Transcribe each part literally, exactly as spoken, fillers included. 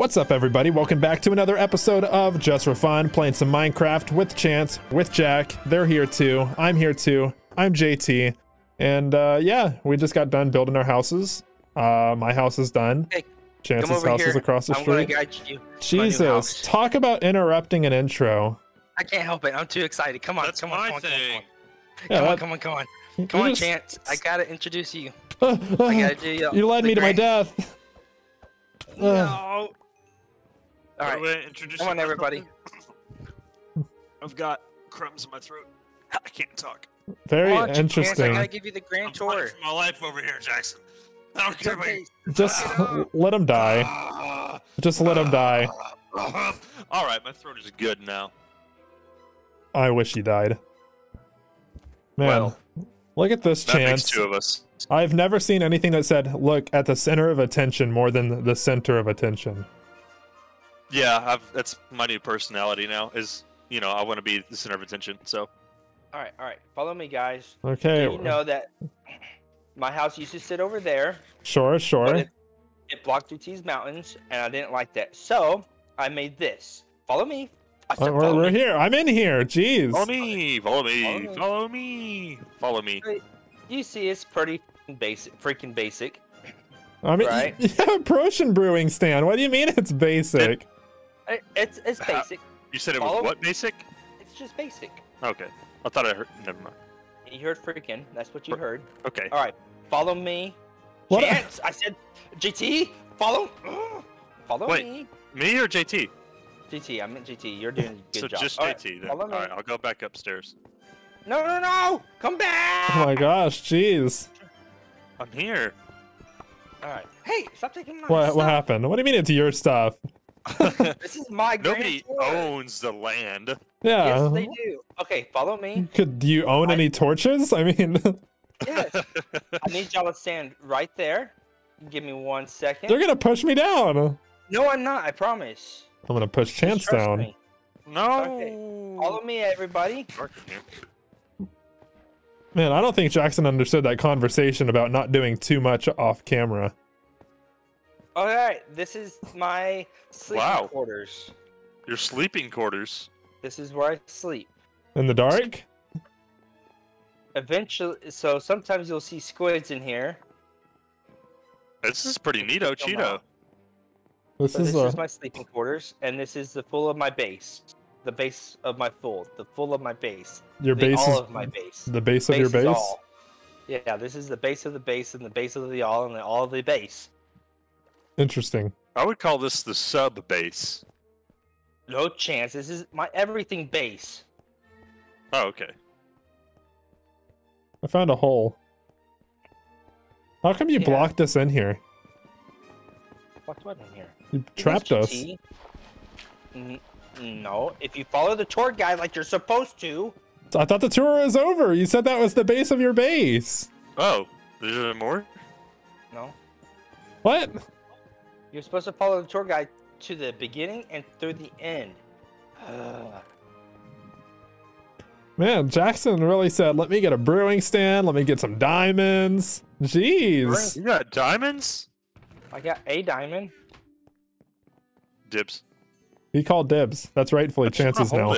What's up, everybody? Welcome back to another episode of Just for Fun, playing some Minecraft with Chance, with Jack. They're here too. I'm here too. I'm J T. And uh, yeah, we just got done building our houses. Uh, my house is done. Hey, Chance's house here. Is across the I'm street. Gonna guide you Jesus, talk about interrupting an intro. I can't help it. I'm too excited. Come on, That's come, on, come, thing. On, come, on. Yeah, come that, on, come on, come on, come on, come on, Chance. I gotta introduce you. Uh, uh, I gotta do you. You led me to my death. No. Uh. All right, come on, everybody. I've got crumbs in my throat. I can't talk. Very Watch interesting. Chance, I gotta give you the grand I'm tour. For my life over here, Jackson. I don't care. Okay. About Just uh, let him die. Uh, Just let uh, him die. Uh, all right, my throat is good now. I wish he died. Man, well, look at this, that Chance. Makes two of us. I've never seen anything that said, "Look at the center of attention" more than the center of attention. Yeah, I've, that's my new personality now. Is you know I want to be the center of attention. So. All right, all right. Follow me, guys. Okay. Do you know that my house used to sit over there. Sure, sure. It, it blocked these mountains, and I didn't like that, so I made this. Follow me. We're, we're here. I'm in here. Jeez. Follow me. Follow me. Follow me. Follow me. You see, it's pretty basic. Freaking basic. I mean, right? You have a Protian brewing stand. What do you mean it's basic? It, it's it's basic. Uh, you said it was follow what basic? It's just basic. Okay. I thought I heard. Never mind. You heard freaking. That's what you heard. Okay. All right. Follow me. What? Chance. I said, J T. Follow. Follow Wait, me. Me or J T? G T, I meant G T. You're doing a good so job. So just G T. All right, then. All right, I'll go back upstairs. No, no, no! Come back! Oh my gosh, jeez. I'm here. All right. Hey, stop taking my what, stuff. What happened? What do you mean it's your stuff? This is my Nobody grand owns the land. Yeah. Yes, they do. Okay, follow me. Could you own I... any torches? I mean... Yes. I need y'all to stand right there. Give me one second. They're going to push me down. No, I'm not. I promise. I'm gonna push Chance down. Me. No. Okay. Follow me, everybody. Man, I don't think Jackson understood that conversation about not doing too much off camera. All right, this is my sleeping wow. quarters. Your sleeping quarters. This is where I sleep. In the dark? Eventually, so sometimes you'll see squids in here. This is pretty neato, Cheeto. This, so is, this a... is my sleeping quarters, and this is the full of my base. The base of my full. The full of my base. Your the base all is... of my base. The base the of base your base? All. Yeah, this is the base of the base, and the base of the all, and the all of the base. Interesting. I would call this the sub-base. No chance. This is my everything base. Oh, okay. I found a hole. How come you yeah. blocked us in here? Blocked what in here? You trapped us. No, if you follow the tour guide like you're supposed to. I thought the tour was over. You said that was the base of your base. Oh, is there more? No. What? You're supposed to follow the tour guide to the beginning and through the end. Ugh. Man, Jackson really said, let me get a brewing stand. Let me get some diamonds. Jeez. You got diamonds? I got a diamond. Dibs. He called dibs. That's rightfully I'm Chance's now.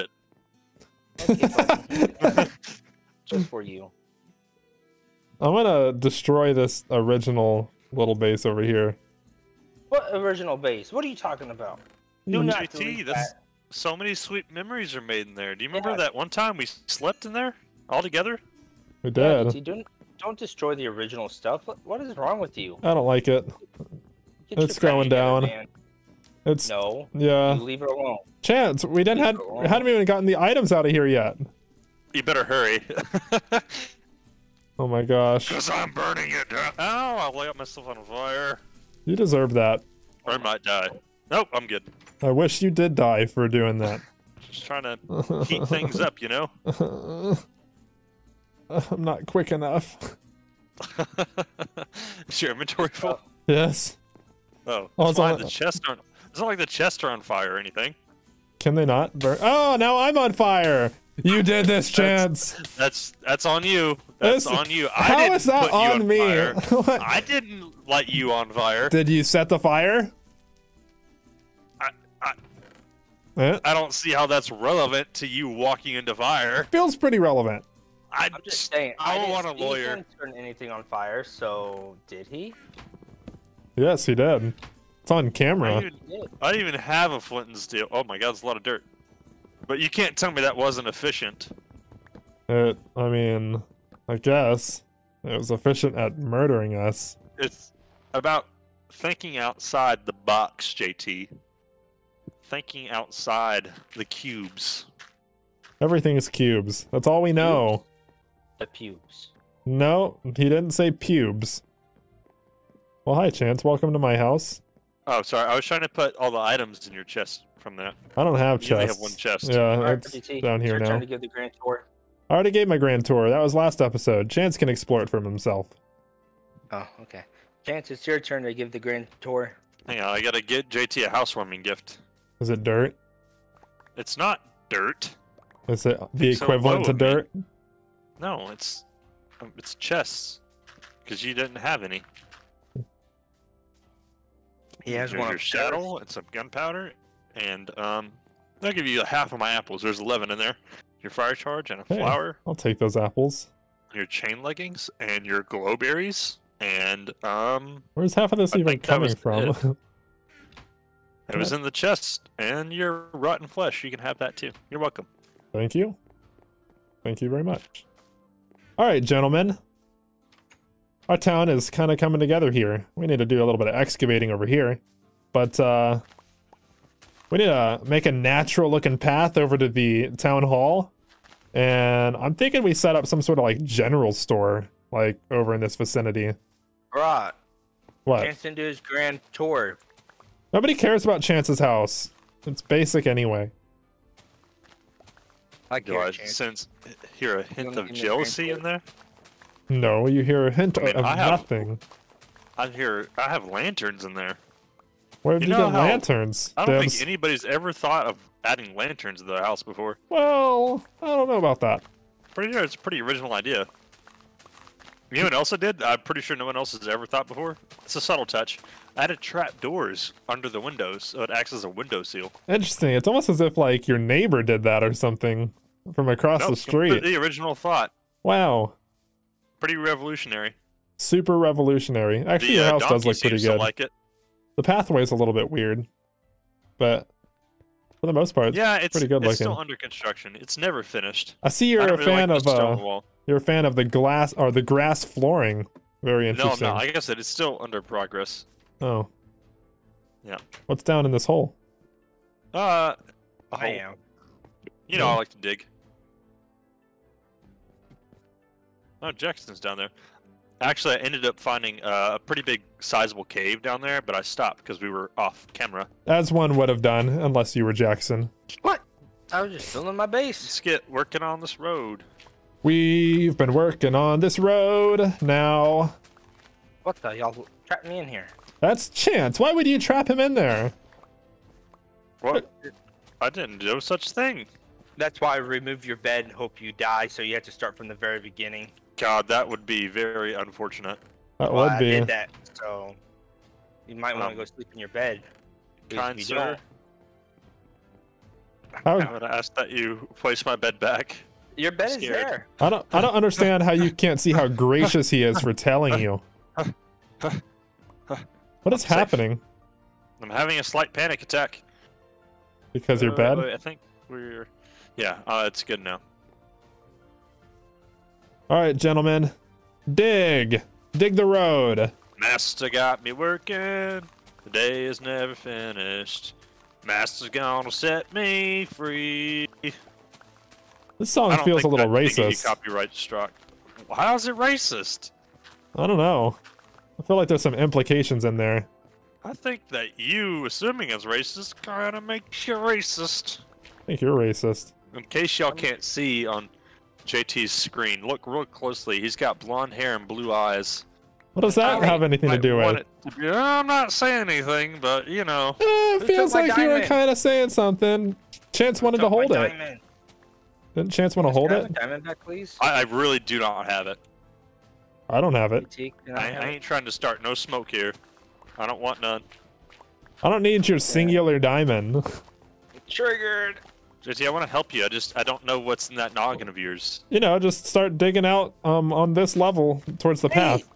It. Just for you. I'm gonna destroy this original little base over here. What original base? What are you talking about? Do not delete that. So many sweet memories are made in there. Do you remember yeah. that one time we slept in there all together? We did. Yeah, don't, don't destroy the original stuff. What is wrong with you? I don't like it. Get it's going down. Together, it's no. Yeah. Leave it alone. Chance, we didn't had hadn't even gotten the items out of here yet. You better hurry. Oh my gosh. Because I'm burning it down. Oh, I'll lay up myself on fire. You deserve that. Or I might die. Nope, I'm good. I wish you did die for doing that. Just trying to heat things up, you know? I'm not quick enough. Is your inventory full? Yes. Oh, oh it's not like the chest aren't. It's not like the chests are on fire or anything. Can they not burn? Oh, now I'm on fire. You did this, Chance. That's that's, that's on you. That's this, on you. I how didn't is that put on, you on me? Fire. I didn't light you on fire. Did you set the fire? Yeah. I don't see how that's relevant to you walking into fire. Feels pretty relevant. I, I'm just saying. I, I don't want a lawyer. He didn't turn anything on fire, so did he? Yes, he did. It's on camera. I didn't, I didn't even have a flint and steel. Oh my god, it's a lot of dirt. But you can't tell me that wasn't efficient. It, I mean, I guess it was efficient at murdering us. It's about thinking outside the box, J T. Thinking outside the cubes. Everything is cubes. That's all we know. The pubes. No, he didn't say pubes. Well, hi, Chance. Welcome to my house. Oh, sorry. I was trying to put all the items in your chest from that. I don't have chests. You only have one chest. Yeah, it's down here now. Trying to give the grand tour. I already gave my grand tour. That was last episode. Chance can explore it from himself. Oh, okay. Chance, it's your turn to give the grand tour. Hang on, I gotta get J T a housewarming gift. Is it dirt? It's not dirt. Is it the equivalent to dirt? No, it's it's chests. Because you didn't have any. He has one. Your saddle and some gunpowder, and um, they'll give you half of my apples. There's eleven in there. Your fire charge and a hey, flower. I'll take those apples. Your chain leggings and your glow berries and um. Where's half of this I even coming from? It, it was in the chest, and your rotten flesh. You can have that too. You're welcome. Thank you. Thank you very much. All right, gentlemen. Our town is kind of coming together here. We need to do a little bit of excavating over here. But uh, we need to make a natural looking path over to the town hall. And I'm thinking we set up some sort of like general store like over in this vicinity. Right. What? Chance didn't do his grand tour. Nobody cares about Chance's house. It's basic anyway. I do I sense hear a hint of jealousy in there? No, you hear a hint I mean, of I have, nothing. I hear I have lanterns in there. Where did you, you know get how, lanterns? I don't Dibs? think anybody's ever thought of adding lanterns to their house before. Well, I don't know about that. Pretty sure it's a pretty original idea. You know what else I did? I'm pretty sure no one else has ever thought before. It's a subtle touch. I added trap doors under the windows, so it acts as a window seal. Interesting. It's almost as if like your neighbor did that or something from across nope, the street. The original thought. Wow. Pretty revolutionary. Super revolutionary. Actually, the, uh, your house does look pretty good. Like it. The pathway's a little bit weird, but for the most part, yeah, it's, it's pretty good it's looking. It's still under construction. It's never finished. I see you're I a really fan like of uh, you're a fan of the glass or the grass flooring. Very interesting. No, no. Like I said, it's still under progress. Oh. Yeah. What's down in this hole? Uh, a hole. I am. You know, yeah. I like to dig. Oh, Jackson's down there. Actually, I ended up finding uh, a pretty big, sizable cave down there, but I stopped because we were off camera. As one would have done, unless you were Jackson. What? I was just filling my base. Let's get working on this road. We've been working on this road now. What the? Y'all trapped me in here. That's Chance. Why would you trap him in there? What? I didn't do such thing. That's why I removed your bed and hope you die, so you have to start from the very beginning. God, that would be very unfortunate. That well, would be. I did that, so you might um, want to go sleep in your bed. Kind sir. I would, I would ask that you place my bed back. Your bed is there. I don't. I don't understand how you can't see how gracious he is for telling you. What is I'm happening? Safe. I'm having a slight panic attack. Because uh, you're bad. I think we're. Yeah, uh, it's good now. All right, gentlemen, dig, dig the road. Master got me working. The day is never finished. Master's gonna set me free. This song feels a little racist. Copyright struck. How is it racist? I don't know. I feel like there's some implications in there. I think that you assuming it's racist kind of makes you racist. I think you're racist. In case y'all can't see on J T's screen, look real closely. He's got blonde hair and blue eyes. What does that have anything to do with? I'm not saying anything, but you know. Eh, it feels like you were kind of saying something. Chance wanted to hold it. Didn't Chance want to hold it? I, I really do not have it. I don't have it. I, I ain't trying to start no smoke here. I don't want none. I don't need your singular diamond. Triggered. J T, I want to help you. I just I don't know what's in that noggin of yours. You know, just start digging out um on this level towards the hey. path.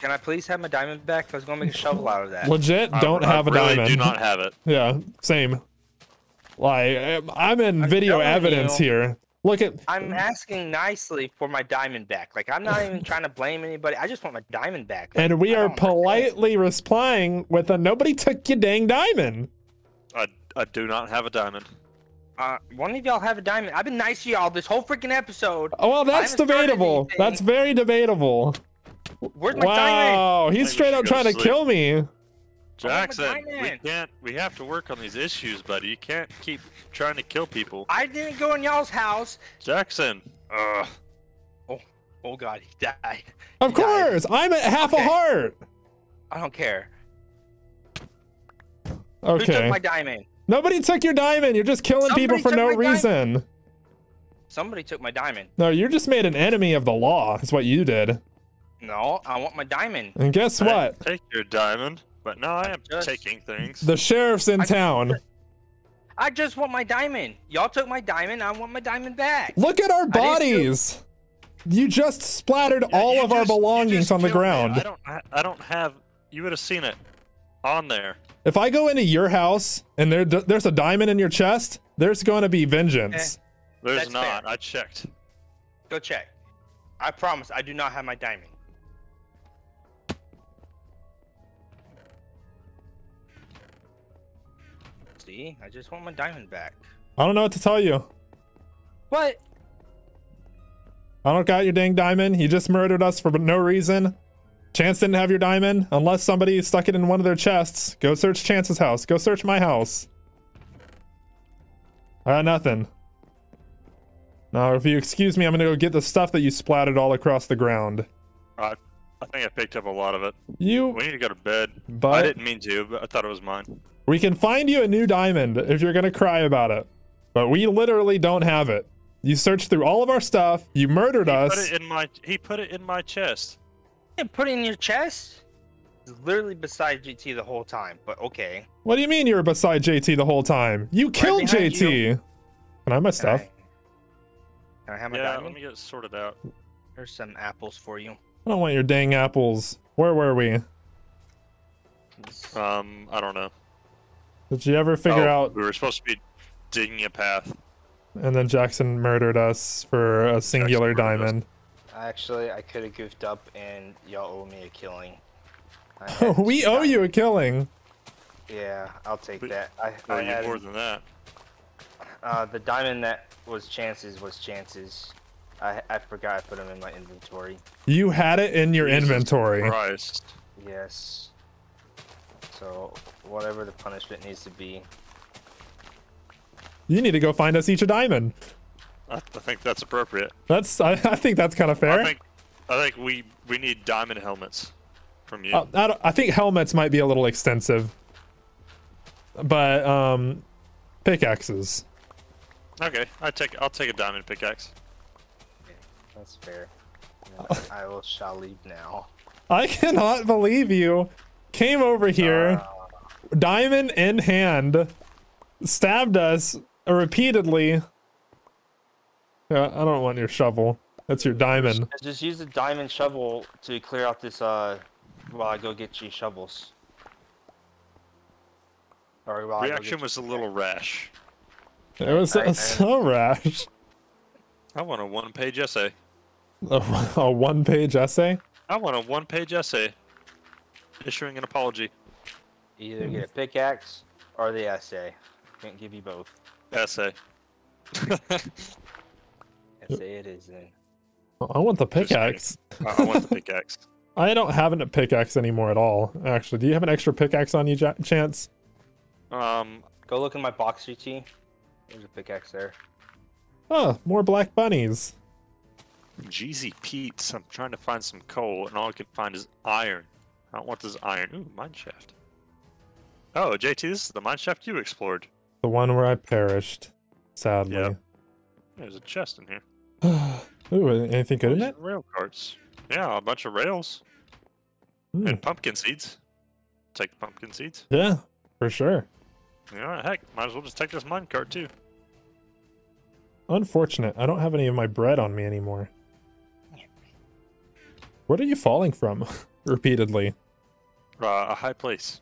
Can I please have my diamond back? Because I was going to make a shovel out of that. Legit, don't I, have I a really diamond. I do not have it. Yeah, same. Like, I'm in I'm video evidence you. here. Look at. I'm asking nicely for my diamond back. Like, I'm not even trying to blame anybody. I just want my diamond back. Like, and we I are politely know. replying with a nobody took your dang diamond. I, I do not have a diamond. Uh, one of y'all have a diamond. I've been nice to y'all this whole freaking episode. Oh, well, that's debatable. That's very debatable. Where's my wow, diamond? He's straight up trying to, to kill me. Jackson, we can't. We have to work on these issues, buddy. You can't keep trying to kill people. I didn't go in y'all's house. Jackson. Uh. Oh, oh God, he died. Of he course, died. I'm at half okay. a heart. I don't care. Okay. Who took my diamond? Nobody took your diamond. You're just killing Somebody people for no reason. Diamond. Somebody took my diamond. No, you just made an enemy of the law. That's what you did. No, I want my diamond. And guess what? I take your diamond, but no, I am just taking things. The sheriff's in I town. Just, I just want my diamond. Y'all took my diamond. I want my diamond back. Look at our bodies. You just splattered yeah, all of just, our belongings on the ground. Me. I don't. I, I don't have. You would have seen it on there. If I go into your house and there there's a diamond in your chest, there's going to be vengeance. Okay. There's That's not. Fair. I checked. Go check. I promise. I do not have my diamond. I just want my diamond back. I don't know what to tell you. What? I don't got your dang diamond. You just murdered us for no reason. Chance didn't have your diamond unless somebody stuck it in one of their chests. Go search Chance's house. Go search my house. I got nothing. Now, if you excuse me, I'm gonna go get the stuff that you splattered all across the ground. I, I think I picked up a lot of it. You. We need to go to bed. But I didn't mean to, but I thought it was mine. We can find you a new diamond if you're gonna cry about it, but we literally don't have it. You searched through all of our stuff. You murdered he us. Put it in my, he put it in my chest. And put it in your chest? It's literally beside J T the whole time. But okay. What do you mean you were beside J T the whole time? You killed right J T. You. Can I have my stuff? Can I, can I have my yeah, diamond? Yeah, let me get it sorted out. Here's some apples for you. I don't want your dang apples. Where were we? Um, I don't know. Did you ever figure oh, out we were supposed to be digging a path? And then Jackson murdered us for a singular diamond. Us. Actually, I could have goofed up, and y'all owe me a killing. we owe you a killing. Yeah, I'll take but, that. I, I had more than that. Uh, the diamond that was Chance's was Chance's. I I forgot I put them in my inventory. You had it in your Jesus inventory. Christ. Yes. So, whatever the punishment needs to be. You need to go find us each a diamond. I think that's appropriate. That's I, I think that's kind of fair. I think, I think we, we need diamond helmets from you. Uh, I, don't, I think helmets might be a little extensive. But, um, pickaxes. Okay, I take, I'll take a diamond pickaxe. Okay, that's fair. I will shall leave now. I cannot believe you. Came over here, uh, diamond in hand, stabbed us repeatedly. Yeah, I don't want your shovel. That's your diamond. Just, just use the diamond shovel to clear out this, uh, while I go get you shovels. Sorry, while Reaction was a little rash. It was right, so rash. I want a one-page essay. A, a one-page essay? I want a one-page essay. Issuing an apology. Either get a pickaxe or the essay. Can't give you both. Essay. Essay it is then. I want the pickaxe. I want the pickaxe. I don't have a pickaxe anymore at all. Actually, do you have an extra pickaxe on you, J Chance? Um, go look in my box, J T. There's a pickaxe there. Oh, more black bunnies. Jeezy Pete's. I'm trying to find some coal, and all I can find is iron. I don't want this iron. Ooh, mine shaft. Oh, J T, this is the mine shaft you explored. The one where I perished, sadly. Yep. There's a chest in here. Ooh, anything good in it? Rail carts. Yeah, a bunch of rails. Mm. And pumpkin seeds. Take the pumpkin seeds. Yeah, for sure. Alright, heck, might as well just take this minecart too. Unfortunate, I don't have any of my bread on me anymore. Where are you falling from? Repeatedly. Uh, a high place.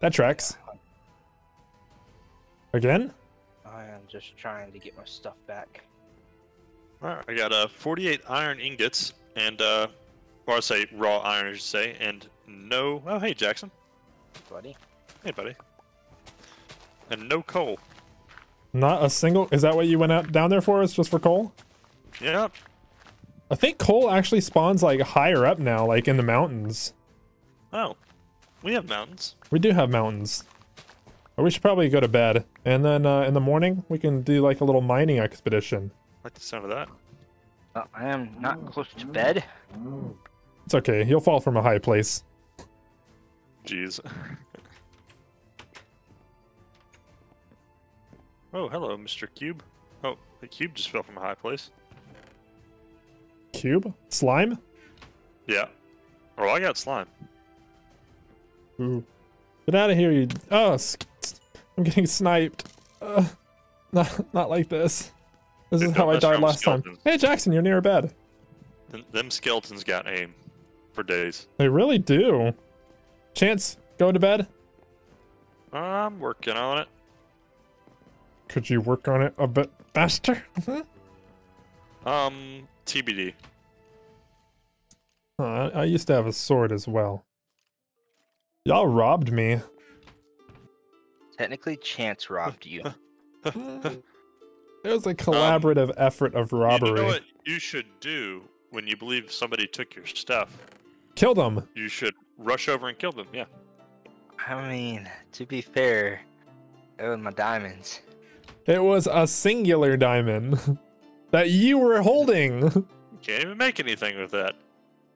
That tracks. Again? I am just trying to get my stuff back. Alright, I got uh, forty-eight iron ingots, and, uh, or I say raw iron, I should say, and no... Oh, hey, Jackson. Buddy. Hey, buddy. And no coal. Not a single... Is that what you went out down there for, is just for coal? Yep. I think coal actually spawns, like, higher up now, like, in the mountains. Oh. We have mountains. We do have mountains. We should probably go to bed, and then uh, in the morning we can do like a little mining expedition. I like the sound of that. Uh, I am not close to bed. It's okay. You'll fall from a high place. Jeez. Oh, hello, Mister Cube. Oh, the cube just fell from a high place. Cube? Slime? Yeah. Oh, I got slime. Ooh. Get out of here, you... Oh, I'm getting sniped. Uh, not, not like this. This There's is no how I died last skeletons. time. Hey, Jackson, you're near a bed. Th them skeletons got aim for days. They really do. Chance, go to bed? I'm working on it. Could you work on it a bit faster? um, T B D. Huh, I, I used to have a sword as well. Y'all robbed me. Technically, Chance robbed you. It was a collaborative um, effort of robbery. You know what you should do when you believe somebody took your stuff? Kill them. You should rush over and kill them, yeah. I mean, to be fair, it was my diamonds. It was a singular diamond that you were holding. You can't even make anything with that.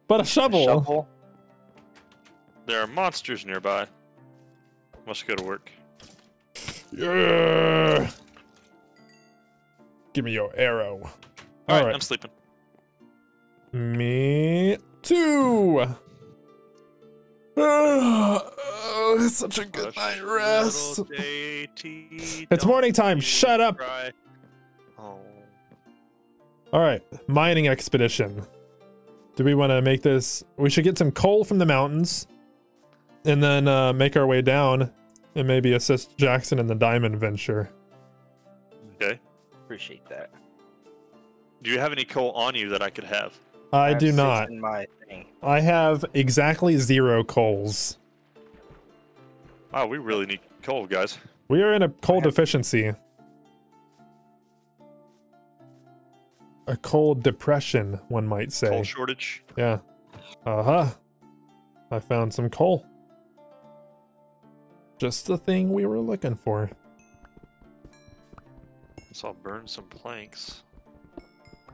But a shovel. A shovel. There are monsters nearby. Must go to work. Yeah. Give me your arrow. All, All right, right, I'm sleeping. Me too. Oh, it's such a good Rush night rest. J T, it's morning time. Shut up. Oh. All right, mining expedition. Do we want to make this? We should get some coal from the mountains. And then uh, make our way down and maybe assist Jackson in the diamond venture. Okay. Appreciate that. Do you have any coal on you that I could have? I, I have do not. In my thing. I have exactly zero coals. Wow, we really need coal, guys. We are in a coal deficiency. A coal depression, one might say. Coal shortage? Yeah. Uh-huh. I found some coal. Just the thing we were looking for. So I'll burn some planks.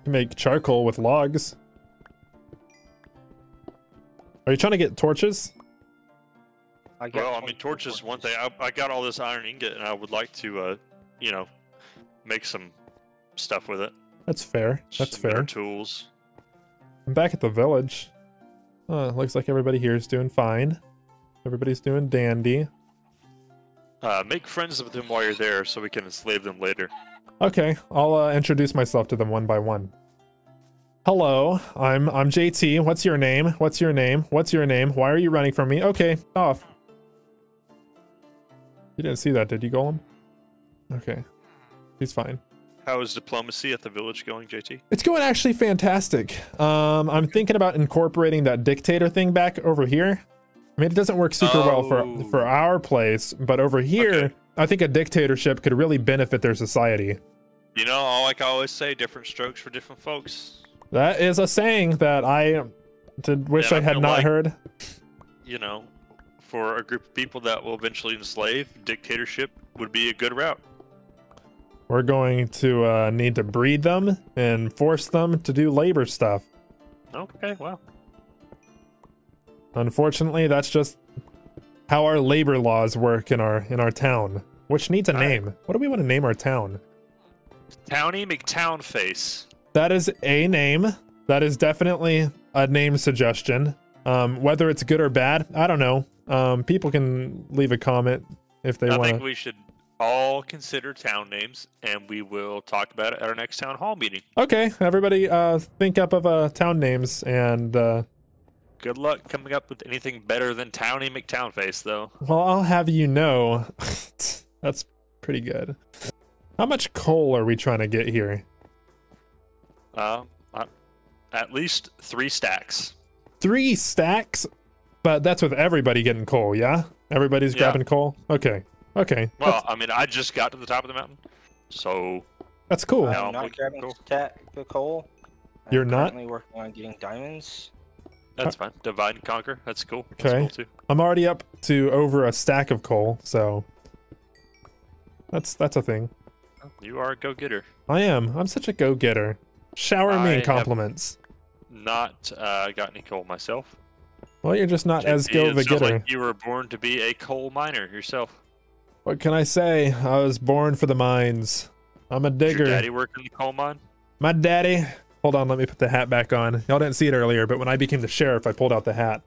Make charcoal with logs. Are you trying to get torches? I got well, I mean, torches is one thing. I, I got all this iron ingot, and I would like to, uh, you know, make some stuff with it. That's fair. That's some fair. Better tools. I'm back at the village. Uh, looks like everybody here is doing fine. Everybody's doing dandy. Uh, make friends with them while you're there so we can enslave them later. Okay, I'll uh, introduce myself to them one by one. Hello, I'm I'm J T. What's your name? What's your name? What's your name? Why are you running from me? Okay, off. You didn't see that, did you, Golem? Okay, he's fine. How is diplomacy at the village going, J T? It's going actually fantastic. Um, I'm thinking about incorporating that dictator thing back over here. I mean, it doesn't work super oh. well for for our place, but over here, okay. I think a dictatorship could really benefit their society. You know, like I always say, different strokes for different folks. That is a saying that I did wish yeah, I had not like, heard. You know, for a group of people that will eventually enslave, dictatorship would be a good route. We're going to uh, need to breed them and force them to do labor stuff. Okay, wow. Unfortunately, that's just how our labor laws work in our in our town, which needs a All name. Right. What do we want to name our town? Towny McTownface. That is a name. That is definitely a name suggestion. Um, whether it's good or bad, I don't know. Um, people can leave a comment if they want. I wanna. think we should all consider town names, and we will talk about it at our next town hall meeting. Okay, everybody, uh, think up of uh, town names, and uh, good luck coming up with anything better than Towny McTownface, though. Well, I'll have you know, that's pretty good. How much coal are we trying to get here? Uh, uh, at least three stacks. Three stacks? But that's with everybody getting coal, yeah? Everybody's yeah. grabbing coal? Okay. Okay. Well, that's... I mean, I just got to the top of the mountain, so... That's cool. I'm, I'm not grabbing coal. Stack of coal. You're I'm not? I'm currently working on getting diamonds. That's fine. Divide and conquer. That's cool. Okay. That's cool, too. I'm already up to over a stack of coal, so... That's, that's a thing. You are a go-getter. I am. I'm such a go-getter. Shower I me in compliments. Not uh, got any coal myself. Well, you're just not J T, as good of a getter. Like you were born to be a coal miner yourself. What can I say? I was born for the mines. I'm a digger. Does your daddy work in the coal mine? My daddy. Hold on, let me put the hat back on. Y'all didn't see it earlier, but when I became the sheriff, I pulled out the hat.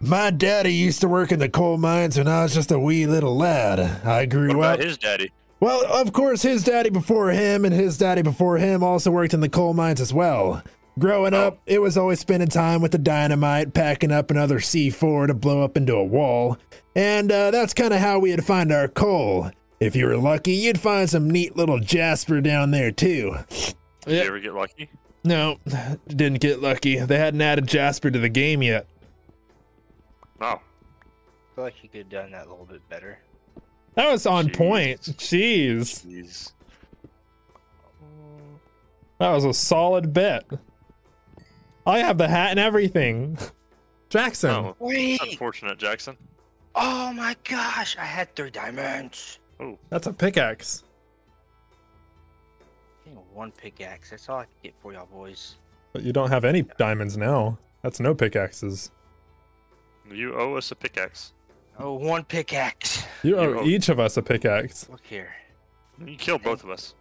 My daddy used to work in the coal mines when I was just a wee little lad. I grew up. What about his daddy? Well, of course, his daddy before him and his daddy before him also worked in the coal mines as well. Growing oh. up, it was always spending time with the dynamite, packing up another C four to blow up into a wall. And uh, that's kind of how we'd find our coal. If you were lucky, you'd find some neat little jasper down there, too. Did yeah. you ever get lucky? No, didn't get lucky. They hadn't added jasper to the game yet. Oh. I feel like you could have done that a little bit better. That was on Jeez. point. Jeez. Jeez. That was a solid bet. I have the hat and everything. Jackson. Oh, wait. Unfortunate, Jackson. Oh my gosh, I had three diamonds. Oh. That's a pickaxe. I think one pickaxe. That's all I can get for y'all boys. But you don't have any diamonds now. That's no pickaxes. You owe us a pickaxe. Oh, one pickaxe. You owe, you owe each of us a pickaxe. Look here. You killed both of us.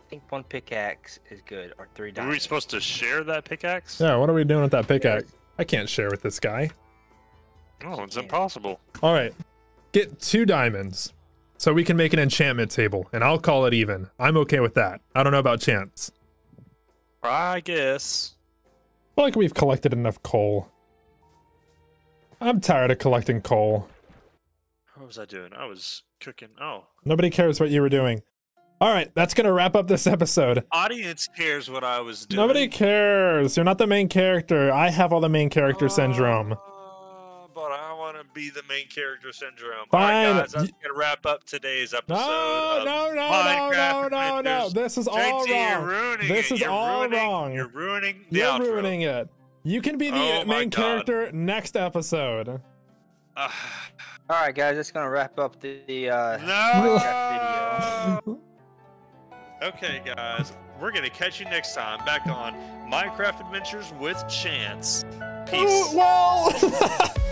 I think one pickaxe is good, or three diamonds. Were we supposed to share that pickaxe? Yeah, what are we doing with that pickaxe? I can't share with this guy. Oh, it's impossible. All right, get two diamonds so we can make an enchantment table, and I'll call it even. I'm okay with that. I don't know about chance. I guess. I feel like we've collected enough coal. I'm tired of collecting coal. What was I doing? I was cooking. Oh. Nobody cares what you were doing. All right, that's going to wrap up this episode. Audience cares what I was doing. Nobody cares. You're not the main character. I have all the main character uh, syndrome. But I want to be the main character syndrome. Fine. All right, guys, that's going to wrap up today's episode. No, no, no, Minecraft no, no, no, no. This is all J T, wrong. This is all ruining, wrong. You're ruining the You're outro. ruining it. You can be the oh main God. character next episode. Uh, All right, guys, that's gonna wrap up the, the uh, no! video. Okay, guys, we're gonna catch you next time back on Minecraft Adventures with Chance. Peace. Ooh, well.